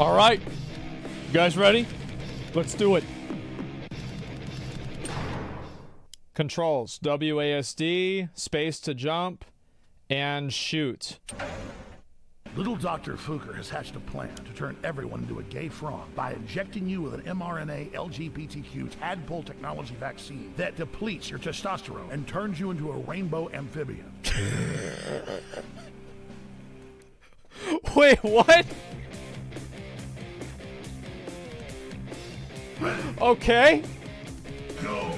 All right. You guys ready? Let's do it. Controls. WASD, space to jump, and shoot. Little Dr. Fuker has hatched a plan to turn everyone into a gay frog by injecting you with an mRNA LGBTQ tadpole technology vaccine that depletes your testosterone and turns you into a rainbow amphibian. Wait, what? Okay. Go.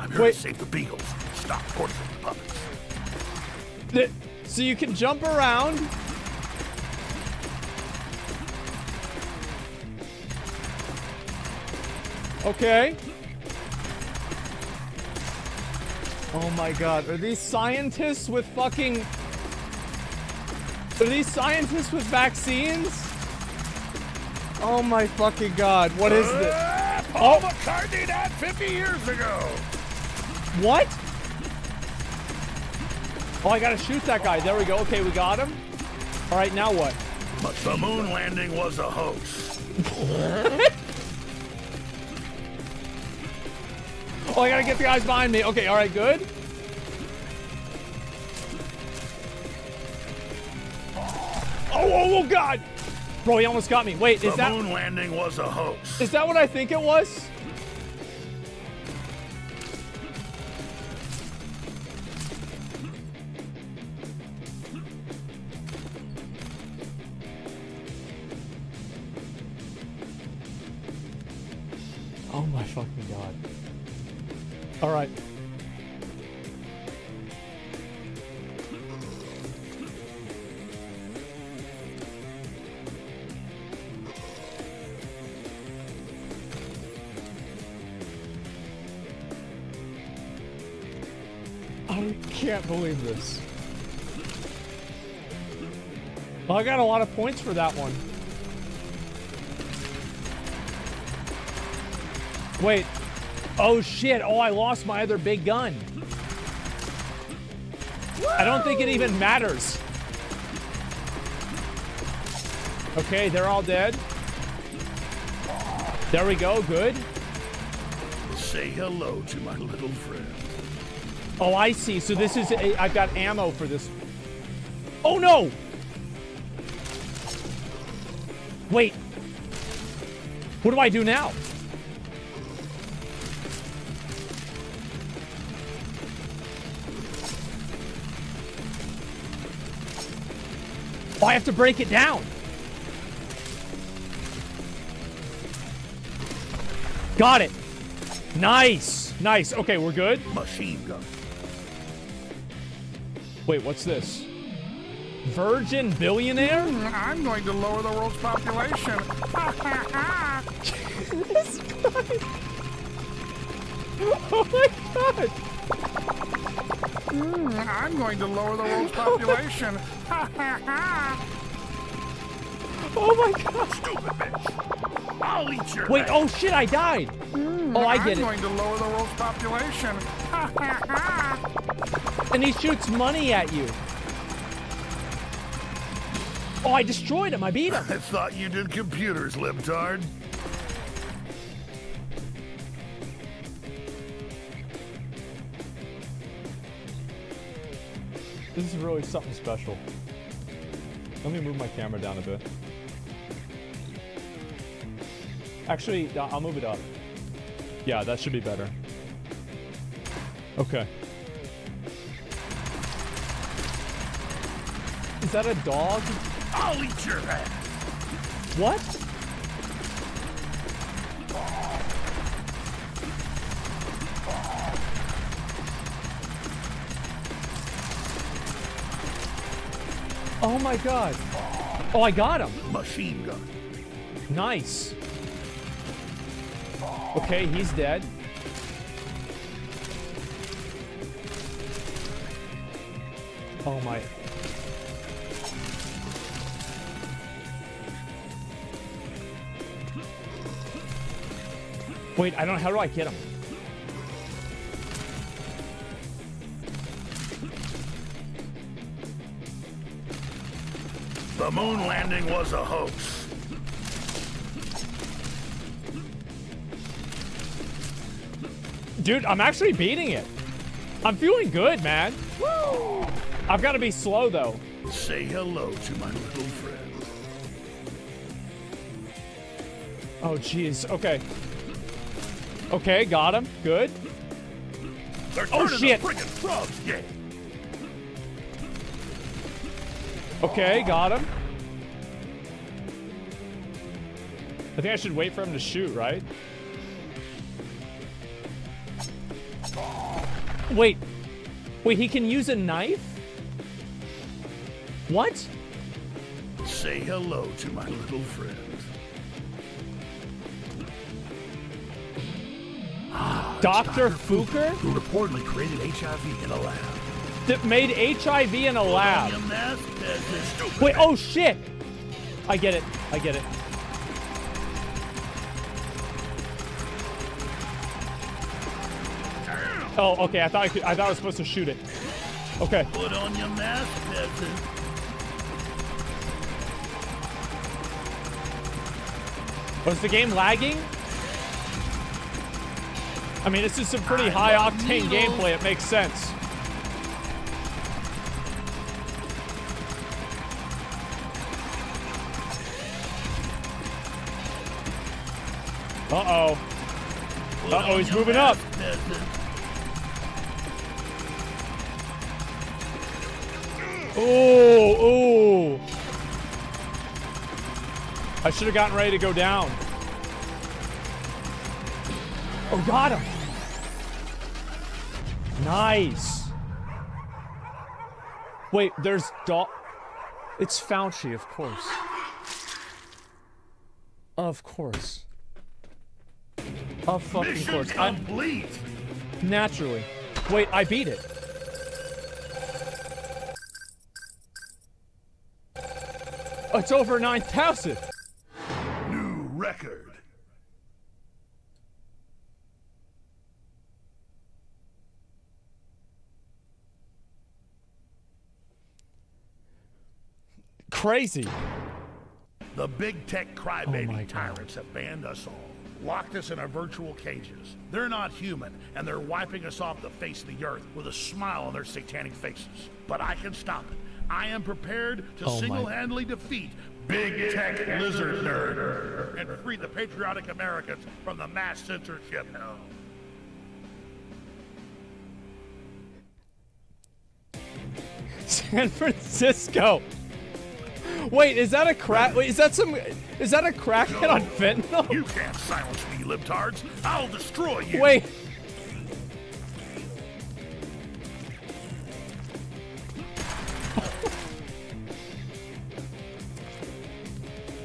I'm here to save the beagles. Stop torturing the puppets. So you can jump around. Okay. Oh my god. Are these scientists with fucking... Are these scientists with vaccines? Oh my fucking god. What is this? Paul McCartney died 50 years ago. What? Oh, I gotta shoot that guy. There we go. Okay, we got him. All right, now what? But the moon landing was a hoax. Oh, I gotta get the guys behind me. Okay, all right, good. Oh, God. Bro, he almost got me. Wait, is that... The moon landing was a hoax. Is that what I think it was? Oh, my fucking God. All right. I can't believe this. Well, I got a lot of points for that one. Wait. Oh shit, oh, I lost my other big gun. Woo! I don't think it even matters. Okay, they're all dead. There we go, good. Say hello to my little friend. Oh, I see, so this is, I've got ammo for this. Oh no! Wait. What do I do now? Oh, I have to break it down. Got it. Nice. Nice. Okay, we're good. Machine gun. Wait, what's this? Virgin billionaire? I'm going to lower the world's population. Jesus Christ. Oh my god. I'm going to lower the world's population. Oh my god. Stupid bitch. I'll eat your Wait, head. Oh shit, I died. Oh, I get it. I'm going to lower the world's population. And he shoots money at you. Oh, I destroyed him. I beat him. I thought you did computers, libtard. This is really something special. Let me move my camera down a bit. Actually, I'll move it up. Yeah, that should be better. Okay. Is that a dog? I'll eat your ass. What? Oh my god. Oh, I got him. Machine gun. Nice. Okay, he's dead. Oh my. Wait, I don't know. How do I get him? The moon landing was a hoax. Dude, I'm actually beating it. I'm feeling good, man. Woo! I've got to be slow, though. Say hello to my little friend. Oh, jeez. Okay. Okay, got him. Good. They're turning the friggin' frogs, yeah. Okay, got him. I think I should wait for him to shoot, right? Wait. Wait, he can use a knife? What? Say hello to my little friend. Ah, Dr. Fuker? Who reportedly created HIV in a lab. That made HIV in a lab. Wait, oh shit! I get it. I get it. Oh, okay. I thought I was supposed to shoot it. Okay. Put on your mask, peasant. Was the game lagging? I mean, this is some pretty high-octane gameplay. It makes sense. Uh-oh. Uh-oh, he's moving up. Oh, oh. I should have gotten ready to go down. Oh, got him. Nice. Wait, there's It's Fauci, of course. Of course. Of fucking course. Complete. Naturally. Wait, I beat it. It's over 9,000. New record. Crazy. The big tech crybaby tyrants have banned us all. Locked us in our virtual cages. They're not human, and they're wiping us off the face of the earth with a smile on their satanic faces. But I can stop it. I am prepared to single-handedly defeat Big Tech Lizard Nerd and free the patriotic Americans from the mass censorship. San Francisco. Wait, is that a crack? Wait, is that some? Is that a crackhead on fentanyl? You can't silence me, libtards. I'll destroy you. Wait.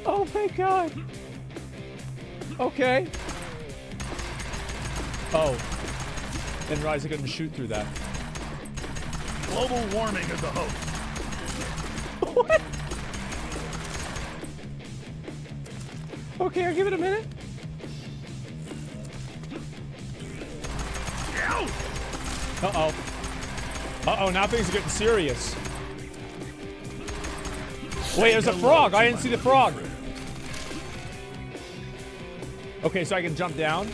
Oh my god. Okay. Oh. Didn't realize I couldn't shoot through that. Global warming is a hoax. What? Okay, I'll give it a minute. Uh-oh. Uh-oh, now things are getting serious. Wait, there's a frog! I didn't see the frog! Okay, so I can jump down.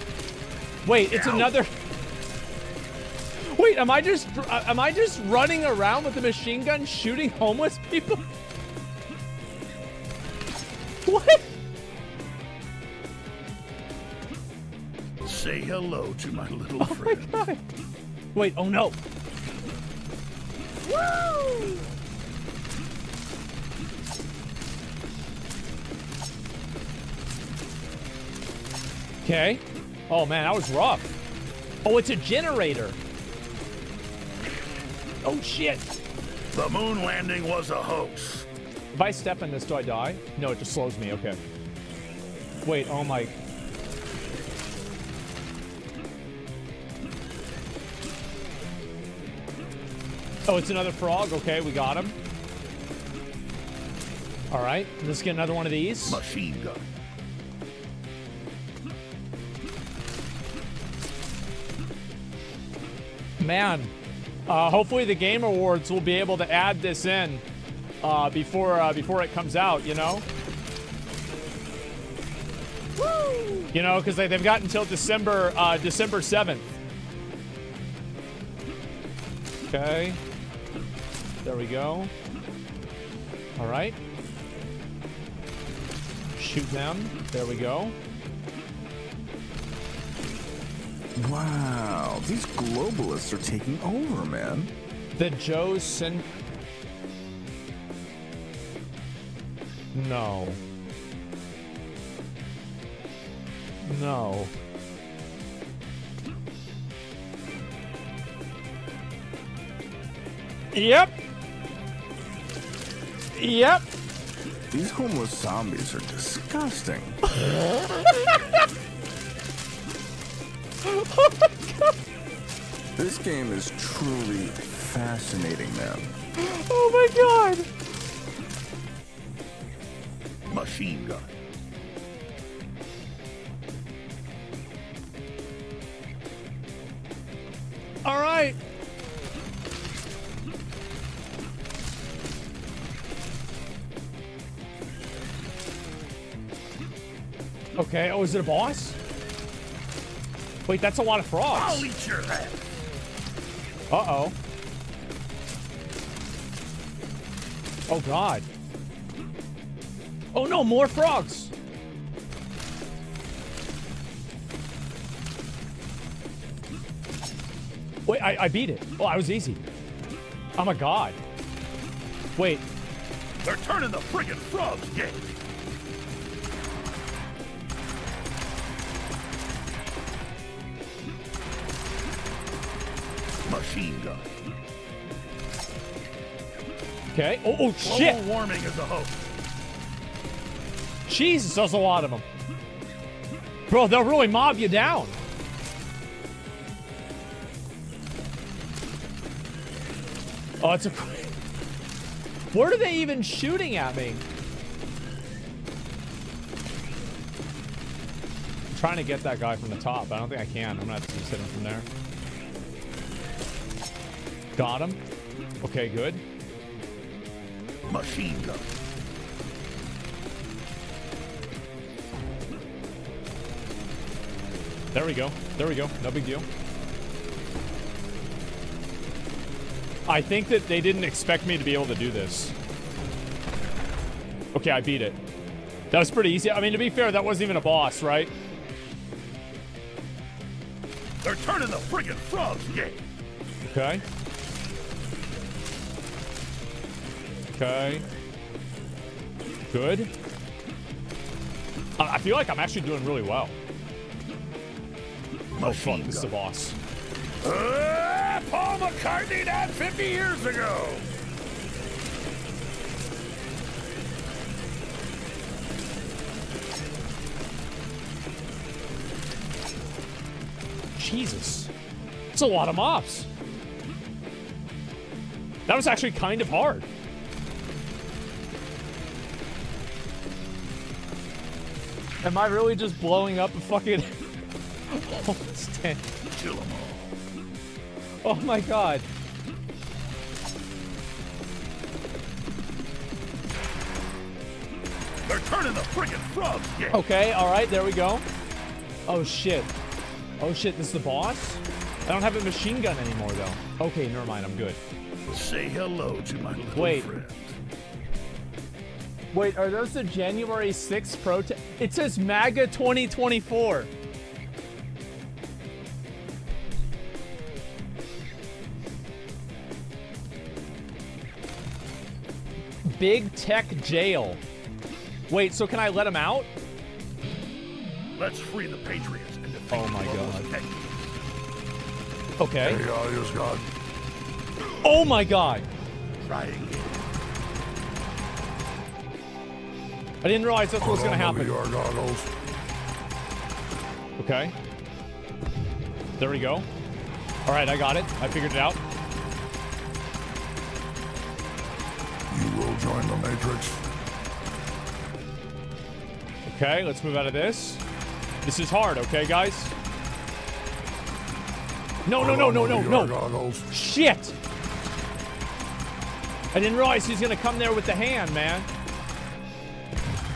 Wait, it's another... Wait, am I just running around with a machine gun shooting homeless people? What? Say hello to my little friend. Oh my god. Wait, oh no. Woo! Okay. Oh man, that was rough. Oh, it's a generator. Oh shit. The moon landing was a hoax. If I step in this, do I die? No, it just slows me. Okay. Wait, oh my... Oh, it's another frog. Okay, we got him. All right, let's get another one of these. Machine gun. Man, hopefully the Game Awards will be able to add this in before it comes out. You know. Woo! You know, because they've got until December 7th Okay. There we go. Alright. Shoot them. There we go. Wow, these globalists are taking over, man. The Joe Sin... No. No. Yep. Yep. These homeless zombies are disgusting. Oh my God. This game is truly fascinating, man. Oh my God. Machine gun. All right. Okay. Oh, is it a boss? Wait, that's a lot of frogs. I'll eat your head. Uh-oh. Oh, God. Oh, no, more frogs. Wait, I beat it. Oh, I was easy. I'm a god. Wait. They're turning the friggin' frogs gay. Machine gun. Okay. Oh, oh shit. Global warming is a hoax. Jesus, there's a lot of them. Bro, they'll really mob you down. Oh, it's a... Where are they even shooting at me? I'm trying to get that guy from the top. I don't think I can. I'm going to have to just hit him from there. Got him. Okay, good. Machine gun. There we go. There we go. No big deal. I think that they didn't expect me to be able to do this. Okay, I beat it. That was pretty easy. I mean, to be fair, that wasn't even a boss, right? They're turning the friggin' frogs gay. Okay. Okay. Good. I feel like I'm actually doing really well. Oh, fuck. This is a boss. Paul McCartney died 50 years ago. Jesus. It's a lot of mobs. That was actually kind of hard. Am I really just blowing up a fucking... Kill them all. Oh my God. They're turning the friggin' frogs gay. Okay, alright, there we go. Oh shit. Oh shit, this is the boss? I don't have a machine gun anymore though. Okay, never mind, I'm good. Say hello to my little friend. Wait, are those the January 6th protest? It says MAGA 2024. Big Tech jail. Wait, so can I let him out? Let's free the patriots and defeat the tech. Okay. Hey, God. Oh my God. Try again. I didn't realize that's what was going to happen. Okay. There we go. All right, I got it. I figured it out. You will join the Matrix. Okay, let's move out of this. This is hard, okay, guys? No, no, no, no, no, no. Shit. I didn't realize he's going to come there with the hand, man.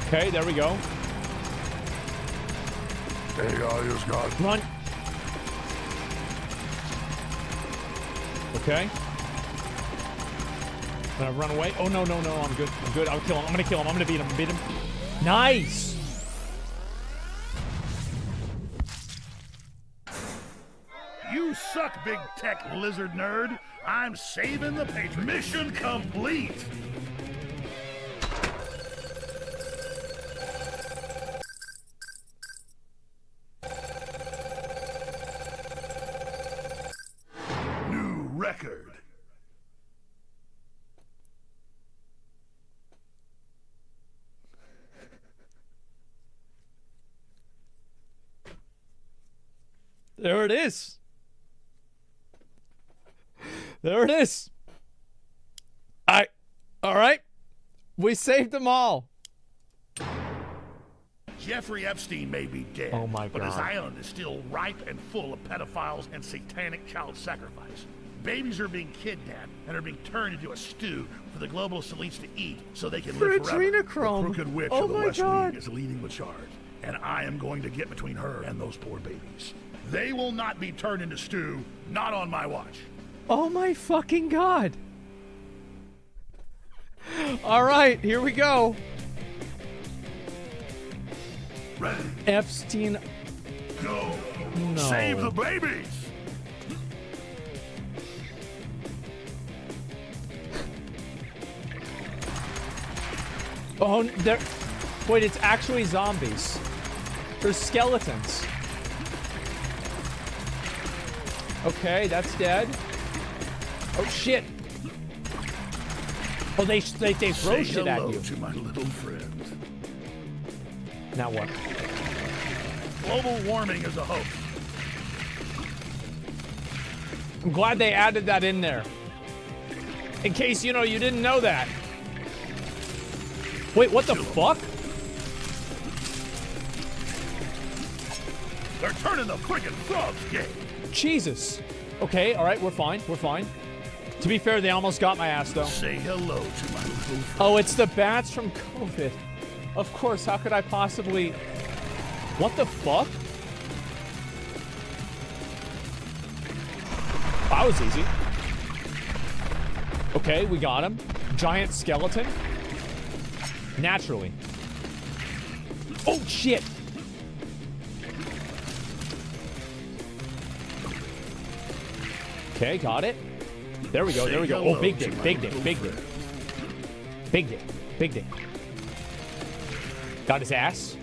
Okay, there we go. Hey, run. Okay. I'm gonna run away. Oh, no, no, no. I'm good. I'm good. I'll kill him. I'm gonna kill him. I'm gonna beat him. Beat him. Nice. You suck, Big Tech Lizard Nerd. I'm saving the Patriots. Mission complete. New record. There it is. There it is. All right. We saved them all. Jeffrey Epstein may be dead, oh my God, but his island is still ripe and full of pedophiles and satanic child sacrifice. Babies are being kidnapped and are being turned into a stew for the globalist elites to eat so they can live forever. Katrina Krome. The crooked witch of the West League is leading the charge, and I am going to get between her and those poor babies. They will not be turned into stew, not on my watch. Oh my fucking God. All right, here we go. Ready. Epstein. Go. No. Save the babies. Oh, there. Wait, it's actually zombies. They're skeletons. Okay, that's dead. Oh shit! Oh, they throw shit at you. To my little friend. Now what? Global warming is a hoax. I'm glad they added that in there. In case you know you didn't know that. Wait, what the fuck? They're turning the friggin' frogs gay. Jesus. Okay, all right, we're fine. We're fine. To be fair, they almost got my ass, though. Say hello to my little friend. Oh, it's the bats from COVID. Of course, how could I possibly... What the fuck? That was easy. Okay, we got him. Giant skeleton. Naturally. Oh, shit. Okay, got it. There we go, there we go. Oh, big dick, big dick, big dick. Big dick, big dick. Got his ass.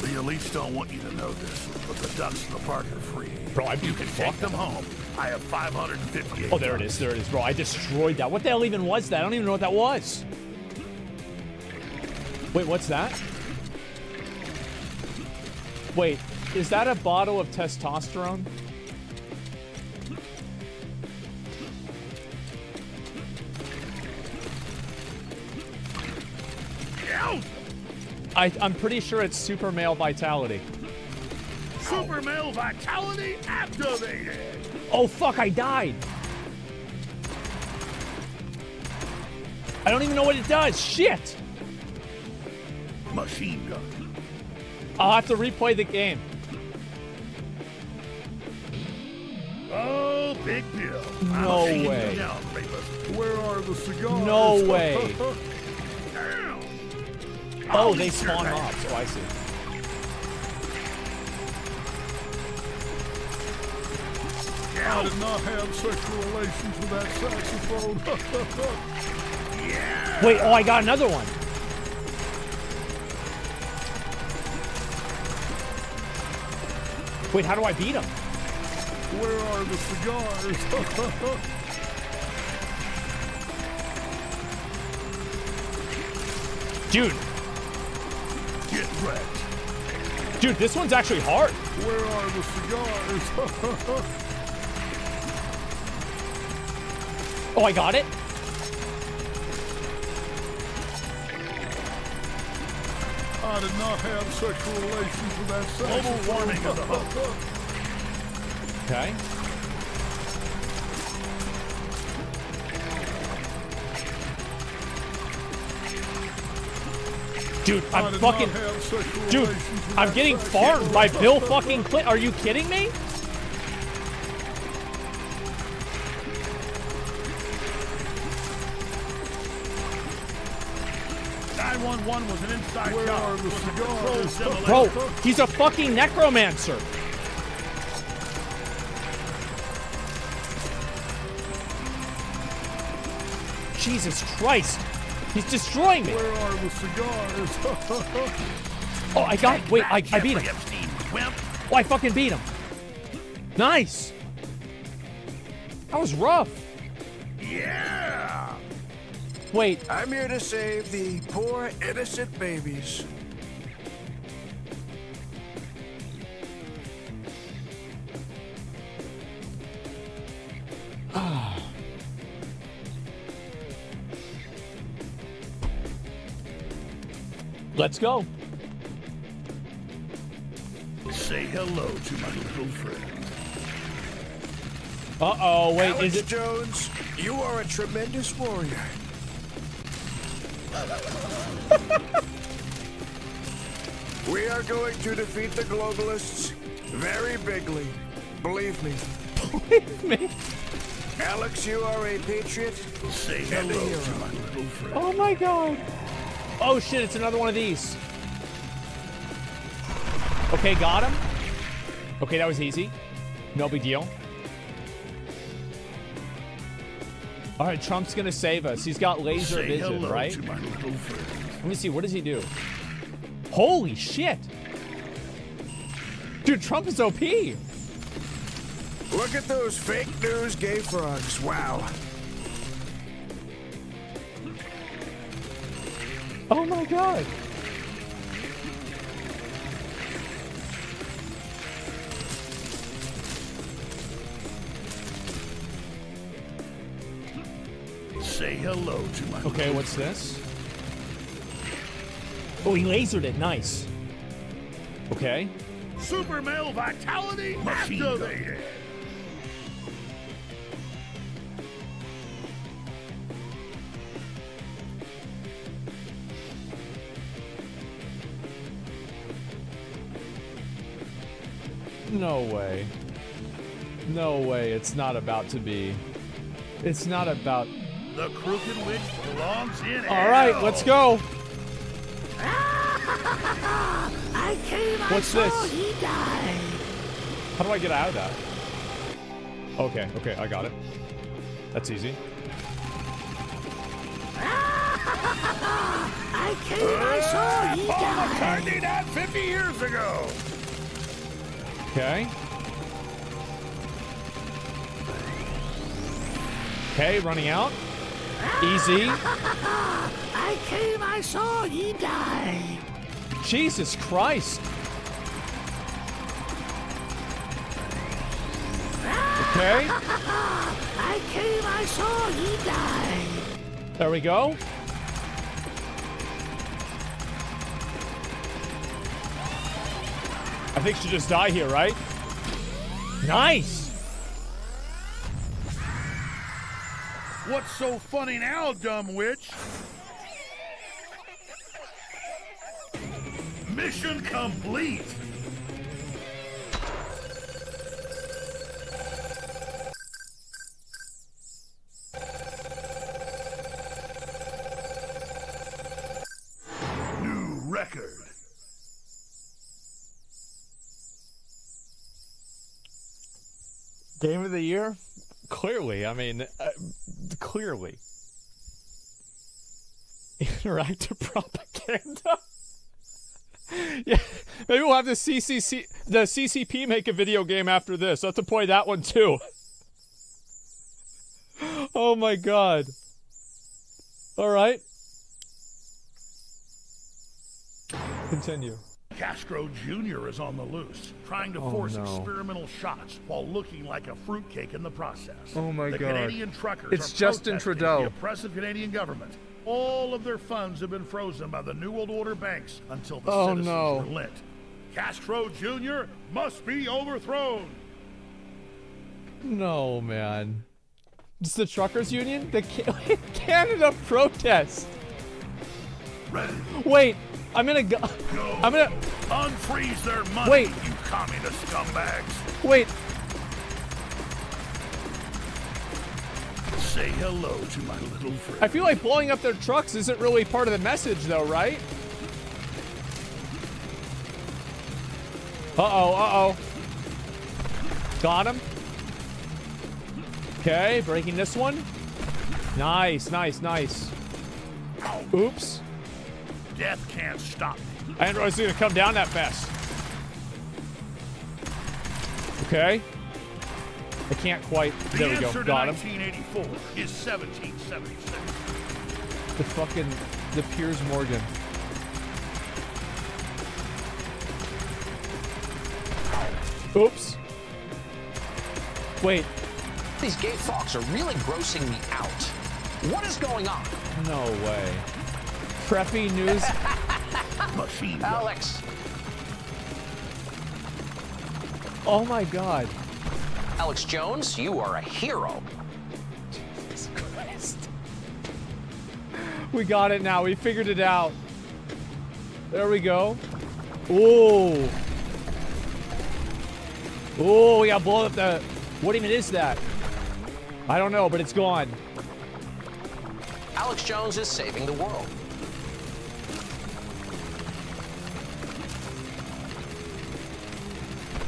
The elites don't want you to know this, but the ducks in the park are free. Bro, you can take them home. I have 558. Oh, there it is, bro. I destroyed that. What the hell even was that? I don't even know what that was. Wait, what's that? Wait, is that a bottle of testosterone? I'm pretty sure it's Super Male Vitality. Super Male Vitality activated! Oh fuck, I died! I don't even know what it does, shit! Machine gun. I'll have to replay the game. Oh, big deal. No way. Where are the cigars? No way. Oh, they spawn mobs. Oh, I see. I did not have sexual relations with that saxophone. Yeah. Wait, oh, I got another one. Wait, how do I beat him? Where are the cigars? Dude. Get wrecked. Dude, this one's actually hard. Where are the cigars? Oh, I got it. I did not have sexual relations with that saxophone. Global warming is a hoax. Okay. Dude, I'm fucking... Dude, I'm getting farmed by Bill fucking Clinton. Are you kidding me? 911 was an inside job. Bro, he's a fucking necromancer. Jesus Christ. He's destroying me. Where are the cigars? Oh, I got... Wait, I beat him. Oh, I fucking beat him. Nice. That was rough. Yeah. Wait. I'm here to save the poor, innocent babies. Ah. Let's go. Say hello to my little friend. Uh-oh, wait, Alex Jones, you are a tremendous warrior. We are going to defeat the globalists very bigly. Believe me. Believe me? Alex, you are a patriot. Say hello to my little friend. Oh my god. Oh shit, it's another one of these. Okay, got him. Okay, that was easy. No big deal. All right, Trump's gonna save us. He's got laser vision, right? Let me see, what does he do? Holy shit. Dude, Trump is OP. Look at those fake news gay frogs, wow. Oh my god. Say hello to my okay, what's this? Oh, he lasered it. Nice. Okay. Super Male Vitality activated. No way. No way. It's not about to be. It's not about... The crooked witch belongs in hell. All right, let's go. I came, what's I saw this? He died. How do I get out of that? Okay, okay, I got it. That's easy. I came, I saw he died. Paul McCartney died 50 years ago. Okay. Okay, running out. Easy. I came, I saw he die. Jesus Christ. Okay. I came, I saw he die. There we go. I think she just died here, right? Nice. What's so funny now, dumb witch? Mission complete. New record. Game of the year? Clearly, I mean, clearly. Interactive propaganda. Yeah, maybe we'll have the CCP make a video game after this. I'll have to play that one too. Oh my god. All right. Continue. Castro Jr. is on the loose, trying to force experimental shots while looking like a fruitcake in the process. Oh my god. The Canadian truckers are Justin Trudeau. The oppressive Canadian government. All of their funds have been frozen by the New World Order banks until the citizens relent. Castro Jr. must be overthrown. No, man. It's the truckers union? The Canada protest. Ready. Wait. I'm gonna go. I'm gonna unfreeze their money. Wait, you communist scumbags. Wait. Say hello to my little friend. I feel like blowing up their trucks isn't really part of the message, though, right? Uh-oh, uh-oh. Got him. Okay, breaking this one. Nice, nice, nice. Oops. Death can't stop me. I didn't realize it was gonna come down that fast. Okay. I can't quite. There we go. Got him. The answer to 1984 is 1776. The fucking Piers Morgan. Oops. Wait. These gay fox are really grossing me out. What is going on? No way. Preppy news. Machine. Alex. Oh my God. Alex Jones, you are a hero. Jesus Christ. We got it now. We figured it out. There we go. Ooh. Ooh, we got blown up the... What even is that? I don't know, but it's gone. Alex Jones is saving the world.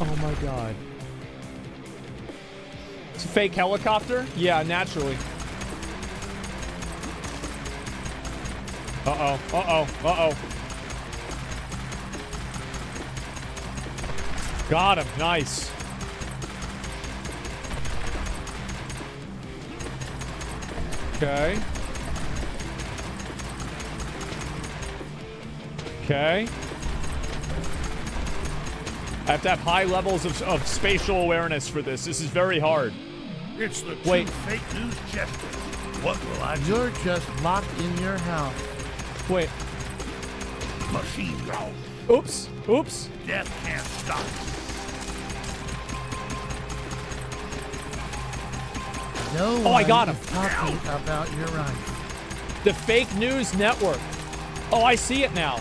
Oh my God. It's a fake helicopter? Yeah, naturally. Uh-oh, uh-oh, uh-oh. Got him, nice. Okay. Okay. I have to have high levels of spatial awareness for this. This is very hard. It's the wait. Fake news gesture. What will I do? You're just locked in your house. Wait. Machine gun. Oops. Oops. Death can't stop. No oh, I got him. Talking about your right. The fake news network. Oh, I see it now.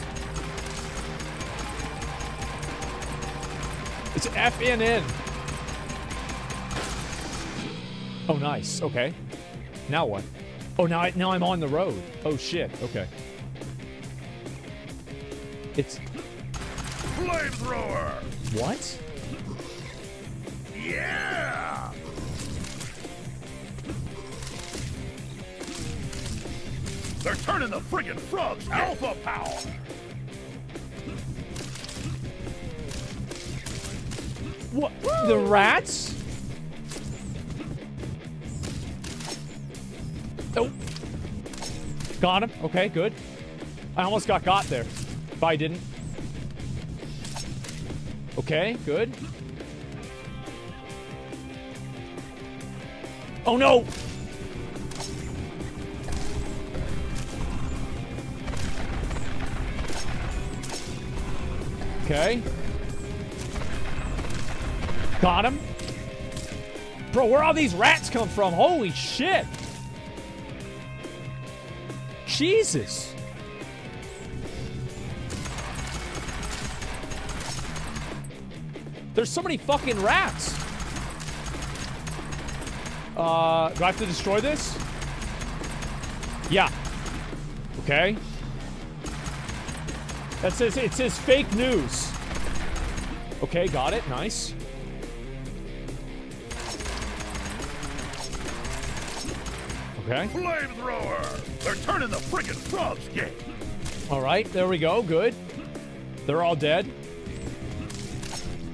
It's FNN. Oh, nice. Okay. Now what? Oh, now I'm on the road. Oh shit. Okay. It's flamethrower. What? Yeah. They're turning the friggin' frogs alpha power. What? Woo! The rats? Oh. Got him. Okay, good. I almost got there. If I didn't. Okay, good. Oh no! Okay. Got him. Bro, where all these rats come from? Holy shit. Jesus. There's so many fucking rats. Do I have to destroy this? Yeah. Okay. That says, it says fake news. Okay, got it. Nice. Okay. Flamethrower! They're turning the friggin' frogs gay. All right, there we go. Good. They're all dead.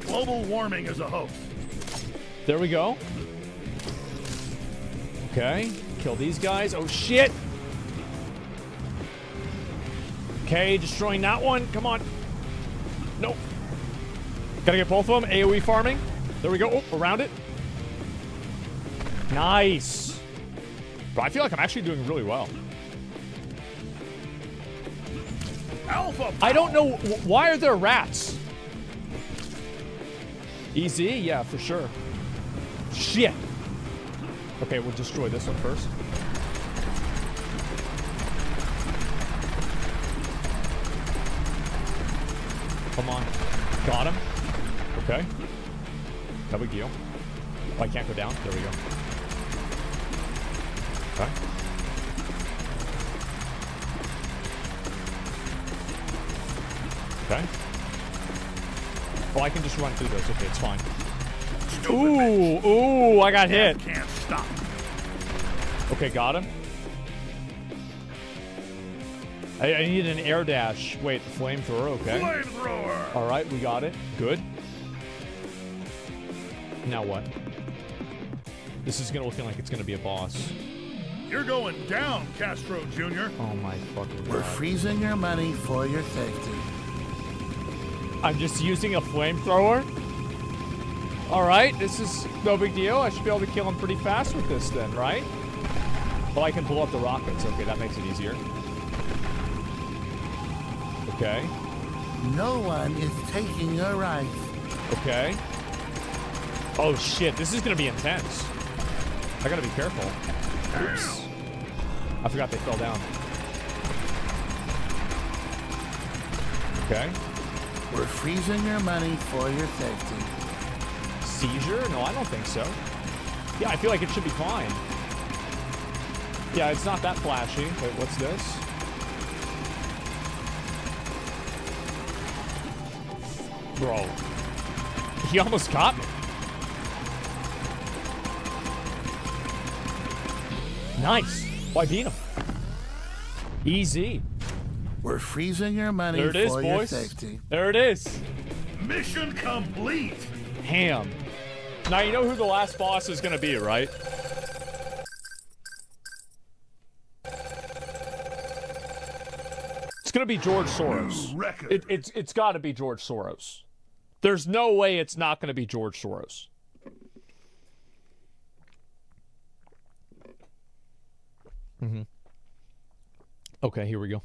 Global warming is a hoax. There we go. Okay. Kill these guys. Oh shit! Okay, destroying that one. Come on. Nope. Gotta get both of them. AoE farming. There we go. Oh, around it. Nice. But I feel like I'm actually doing really well. Alpha. I don't know. Why are there rats? Easy? Yeah, for sure. Shit. Okay, we'll destroy this one first. Come on. Got him. Okay. No big deal. Oh, I can't go down. There we go. time. Okay. Oh, I can just run through those. Okay, it's fine. Stupid bitch. Ooh, I got hit. Can't stop. Okay, got him. I need an air dash. Wait, the flamethrower, okay. Flamethrower! Alright, we got it. Good. Now what? This is gonna look like it's gonna be a boss. You're going down, Castro Jr. Oh my fucking god. We're freezing your money for your safety. I'm just using a flamethrower? Alright, this is no big deal. I should be able to kill him pretty fast with this then, right? Well, I can blow up the rockets. Okay, that makes it easier. Okay. No one is taking your rights. Okay. Oh shit, this is gonna be intense. I gotta be careful. Oops. I forgot they fell down. Okay. We're freezing your money for your safety. Seizure? No, I don't think so. Yeah, I feel like it should be fine. Yeah, it's not that flashy. Wait, what's this? Bro, he almost caught me. Nice. Why beat him? Easy. We're freezing your money for your safety. There it is. Mission complete. Ham. Now you know who the last boss is gonna be, right? It's gonna be George Soros. It's gotta be George Soros. There's no way it's not going to be George Soros. Mm-hmm. Okay, here we go.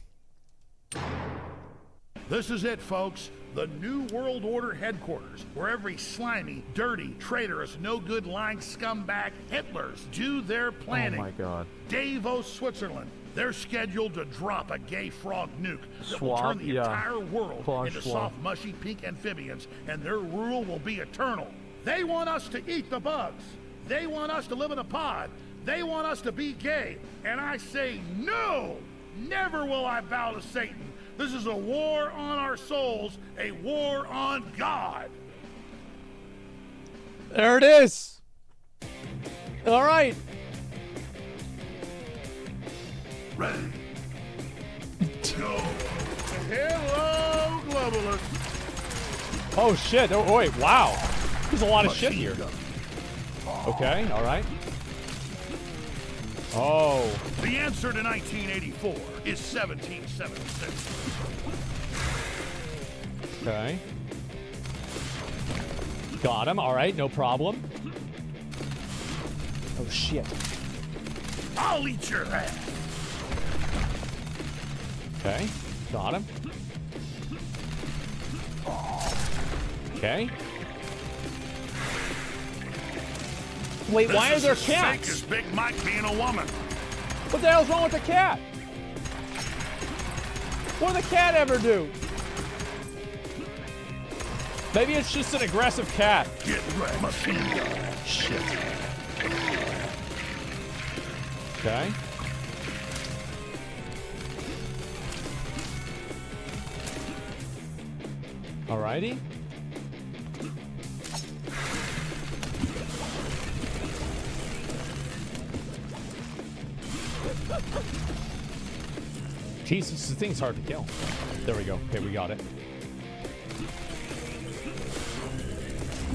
This is it, folks. The New World Order headquarters, where every slimy, dirty, traitorous, no-good, lying scumbag Hitlers do their planning. Oh, my God. Davos, Switzerland. They're scheduled to drop a gay frog nuke that will turn the entire world into soft, mushy, pink amphibians, and their rule will be eternal. They want us to eat the bugs. They want us to live in a pod. They want us to be gay. And I say, no! Never will I bow to Satan. This is a war on our souls, a war on God. There it is. All right. Ready. Go. Hello, globalists. Oh shit. Oh wait, wow. There's a lot of shit here. Okay, alright. Oh. The answer to 1984 is 1776. Okay. Got him, alright, no problem. Oh shit. I'll eat your ass. Okay, got him. Okay. Wait, why are there cats? This is Big Mike being a woman. What the hell's wrong with the cat? What did the cat ever do? Maybe it's just an aggressive cat. Get right, machine gun. Shit. Okay. Alrighty. Jesus, the thing's hard to kill. There we go. Okay, we got it.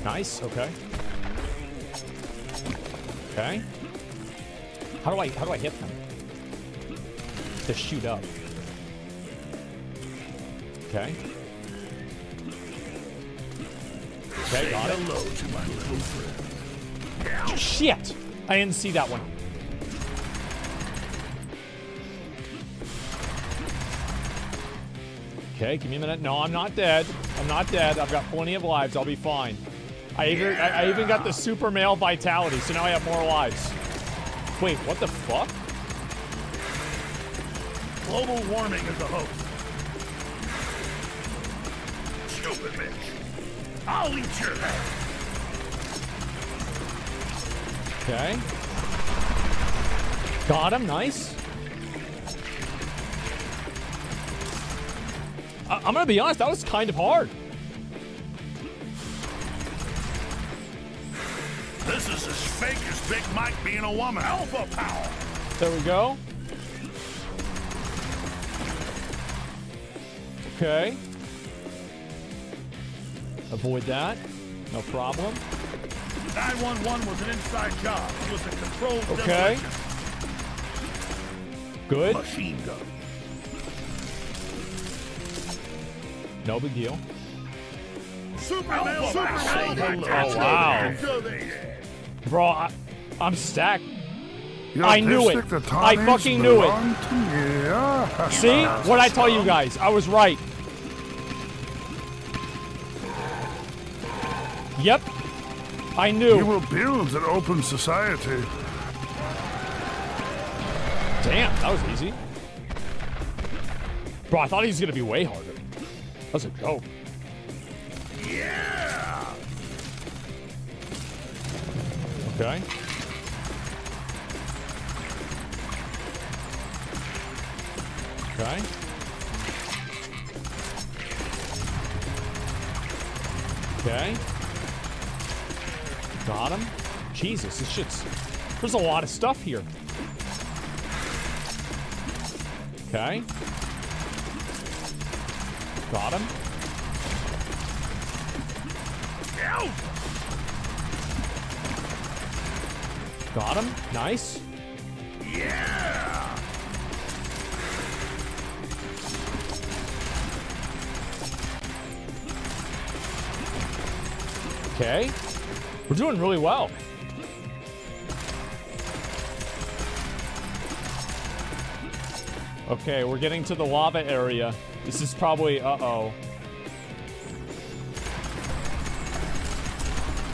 Nice. Okay. Okay. How do I hit them? To shoot up. Okay. Okay, got it. Hello to my little friend. Shit! I didn't see that one. Okay, give me a minute. No, I'm not dead. I'm not dead. I've got plenty of lives. I'll be fine. I even got the Super Male Vitality, so now I have more lives. Wait, what the fuck? Global warming is a hoax. Stupid bitch. I'll eat your ass. Okay. Got him, nice. I'm gonna be honest, that was kind of hard. This is as fake as Big Mike being a woman. Alpha power. There we go. Okay. Avoid that. No problem. 911 was an inside job. It was a controlled demolition. Good. Machine gun. No big deal. Super Male Vitality. Oh, wow. Bro, I'm stacked. I knew it. I fucking knew it. See? What I tell you guys? I was right. Yep. I knew. You will build an open society. Damn, that was easy. Bro, I thought he was going to be way harder. That's a joke. Yeah. Okay. Okay. Okay. Got him. Jesus, this shit's... There's a lot of stuff here. Okay. Got him. Ow! Got him. Nice. Yeah. Okay. We're doing really well. Okay, we're getting to the lava area. This is probably, uh-oh.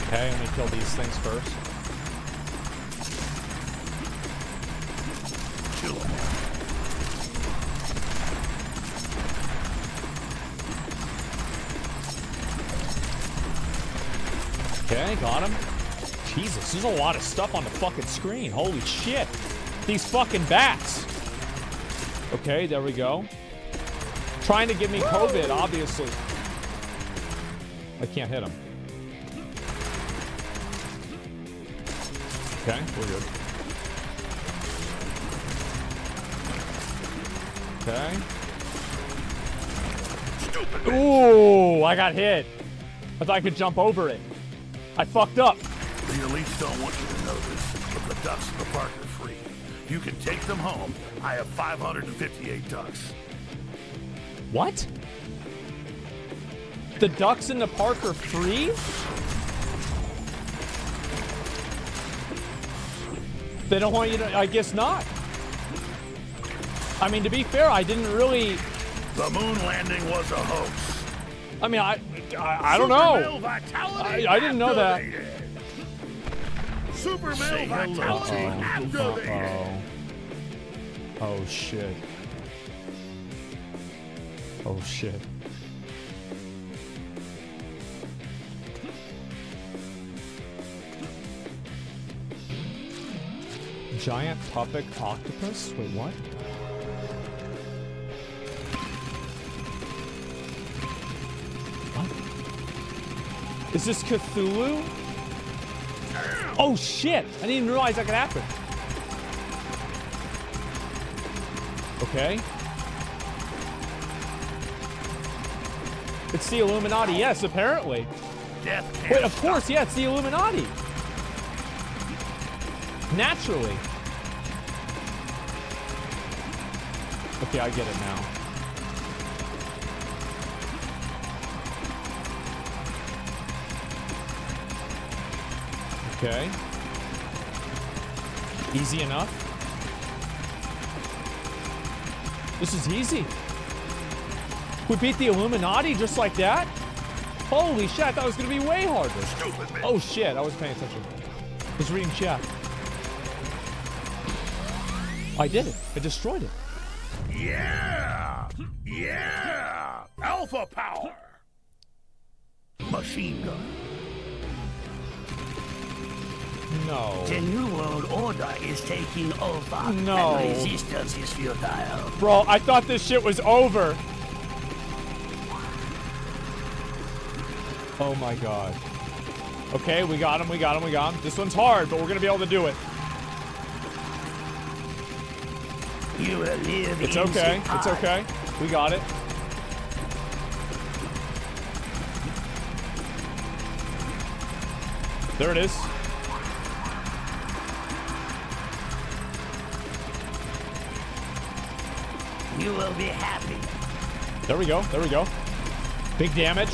Okay, let me kill these things first. Kill them. Okay, got him. Jesus, there's a lot of stuff on the fucking screen. Holy shit. These fucking bats. Okay, there we go. Trying to give me COVID, obviously. I can't hit him. Okay, we're good. Okay. Stupid bitch. Ooh, I got hit. I thought I could jump over it. I fucked up. The elites don't want you to know this, but the ducks in the park are free. You can take them home. I have 558 ducks. What? The ducks in the park are free? They don't want you to... I guess not. I mean, to be fair, I didn't really... The moon landing was a hoax. I mean, I don't know. I didn't know that. Super Male Vitality. Oh, shit. Oh shit. Giant puppet octopus? Wait, what? What? Is this Cthulhu? Oh shit! I didn't even realize that could happen. Okay. It's the Illuminati, yes, apparently. Wait, of course, yeah, it's the Illuminati. Naturally. Okay, I get it now. Okay. Easy enough. This is easy. We beat the Illuminati just like that? Holy shit, I thought it was gonna be way harder. Stupid man. Oh shit, I was paying attention. I was reading chat. I did it. I destroyed it. Yeah! Yeah! Alpha power! Machine gun. No. The New World Order is taking over. No. And resistance is futile. Bro, I thought this shit was over. Oh my god. Okay, we got him, we got him, we got him. This one's hard, but we're gonna be able to do it. You will live. It's okay, it's okay. We got it. There it is. You will be happy. There we go, there we go. Big damage.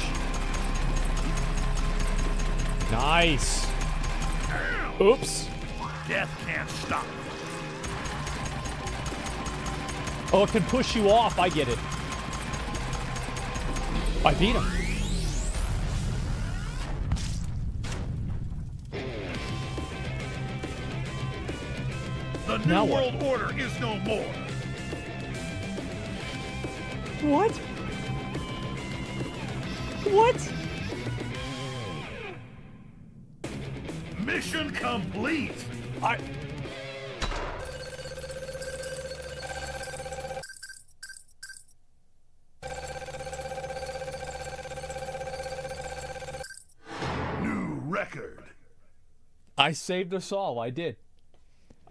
Nice. Oops. Death can't stop. Oh, it can push you off. I get it. I beat him. The New World Order is no more. What? What? Mission complete. New record. I saved us all. I did.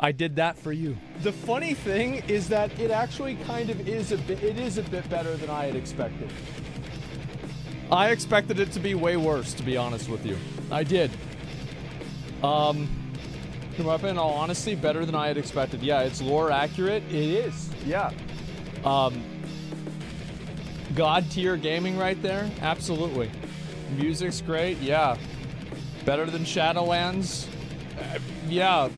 I did that for you. The funny thing is that it actually kind of is a bit, it is a bit better than I had expected. I expected it to be way worse, to be honest with you. I did. In all honesty, better than I had expected. Yeah, it's lore accurate. It is. Yeah. God tier gaming right there. Absolutely. Music's great. Yeah. Better than Shadowlands. Yeah.